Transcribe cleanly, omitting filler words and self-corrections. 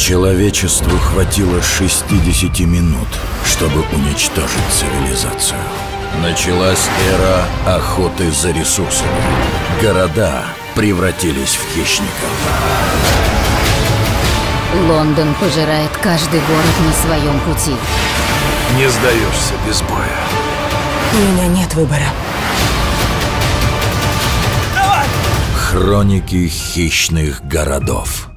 Человечеству хватило 60 минут, чтобы уничтожить цивилизацию. Началась эра охоты за ресурсами. Города превратились в хищников. Лондон пожирает каждый город на своем пути. Не сдаешься без боя. У меня нет выбора. Давай! Хроники хищных городов.